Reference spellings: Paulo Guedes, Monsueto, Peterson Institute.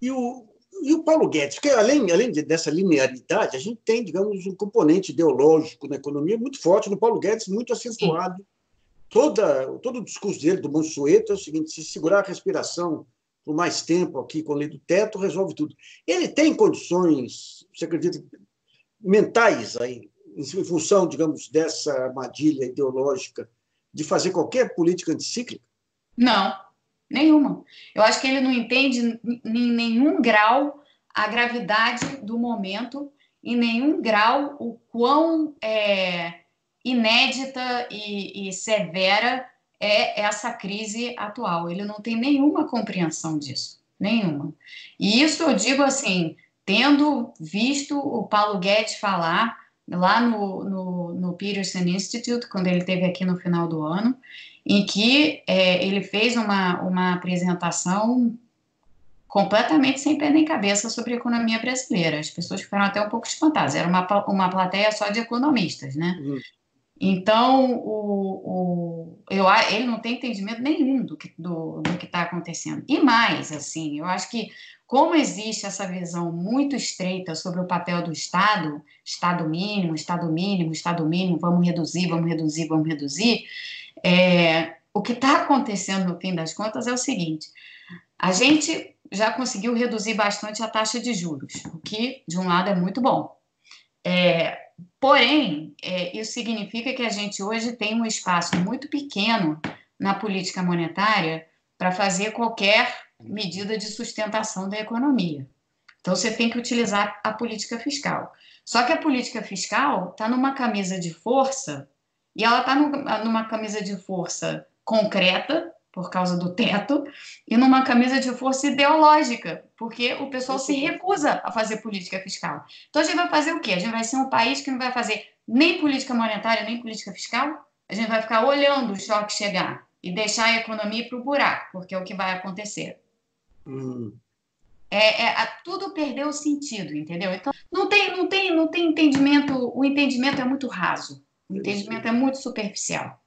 E o Paulo Guedes, porque além dessa linearidade, a gente tem, digamos, um componente ideológico na economia muito forte no Paulo Guedes, muito acentuado. Todo o discurso dele, do Monsueto, é o seguinte: se segurar a respiração por mais tempo aqui com a lei do teto, resolve tudo. Ele tem condições, você acredita, mentais, aí, em função, digamos, dessa armadilha ideológica, de fazer qualquer política anticíclica? Não. Nenhuma. Eu acho que ele não entende em nenhum grau a gravidade do momento, em nenhum grau o quão inédita e severa é essa crise atual. Ele não tem nenhuma compreensão disso, nenhuma. E isso eu digo assim, tendo visto o Paulo Guedes falar lá no Peterson Institute, quando ele esteve aqui no final do ano, em que ele fez uma apresentação completamente sem pé nem cabeça sobre a economia brasileira. As pessoas ficaram até um pouco espantadas. Era uma plateia só de economistas, né? Então, ele não tem entendimento nenhum do que está acontecendo. E mais, assim, eu acho que como existe essa visão muito estreita sobre o papel do Estado, Estado mínimo, Estado mínimo, Estado mínimo, vamos reduzir, vamos reduzir, vamos reduzir, o que está acontecendo no fim das contas é o seguinte: a gente já conseguiu reduzir bastante a taxa de juros, o que, de um lado, é muito bom. Porém, isso significa que a gente hoje tem um espaço muito pequeno na política monetária para fazer qualquer medida de sustentação da economia. Então, você tem que utilizar a política fiscal. Só que a política fiscal está numa camisa de força, e ela está numa camisa de força concreta, por causa do teto, e numa camisa de força ideológica, porque o pessoal se recusa a fazer política fiscal. Então, a gente vai fazer o quê? A gente vai ser um país que não vai fazer nem política monetária, nem política fiscal? A gente vai ficar olhando o choque chegar e deixar a economia para o buraco, porque é o que vai acontecer. Tudo perdeu o sentido, entendeu? Então, não tem entendimento. O entendimento é muito raso. O entendimento é muito superficial.